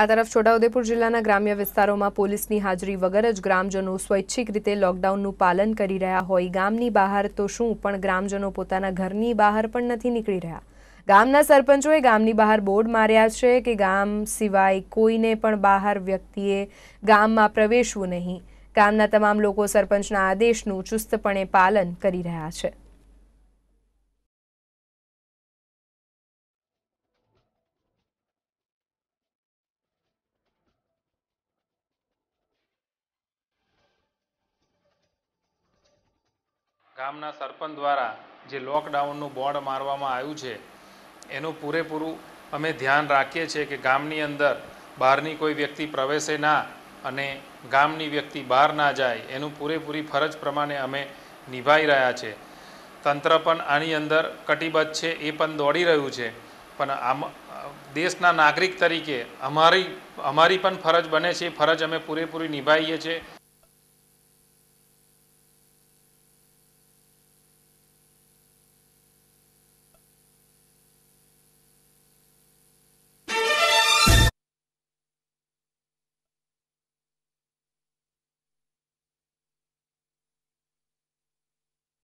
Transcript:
આ તરફ છોટાઉદેપુર જિલ્લાના ગ્રામ્ય વિસ્તારોમાં પોલીસની હાજરી વગર જ ગ્રામજનો સ્વૈચ્છિક રીતે લોકડાઉનનું પાલન કરી રહ્યા હોય। ગામની બહાર તો શું, પણ ગ્રામજનો પોતાના ઘરની બહાર પણ નથી નીકળી રહ્યા। ગામના સરપંચોએ ગામની બહાર બોર્ડ માર્યા છે કે ગામ સિવાય કોઈને પણ બહાર વ્યક્તિએ ગામમાં પ્રવેશવું નહીં। ગામના તમામ લોકો સરપંચના આદેશનું ચુસ્તપણે પાલન કરી રહ્યા છે। ગામના સરપંચ દ્વારા જે લોકડાઉનનું બોર્ડ મારવામાં આવ્યું છે એનું પૂરેપૂરું અમે ધ્યાન રાખીએ છીએ કે ગામની અંદર બહારની કોઈ વ્યક્તિ પ્રવેશે ના અને ગામની વ્યક્તિ બહાર ના જાય, એનું પૂરેપૂરી ફરજ પ્રમાણે અમે નિભાવી રહ્યા છે। તંત્ર પણ આની અંદર કટિબદ્ધ છે, એ પણ દોડી રહ્યું છે, પણ આમ દેશના નાગરિક તરીકે અમારી પણ ફરજ બને છે, ફરજ અમે પૂરેપૂરી નિભાવીએ છીએ।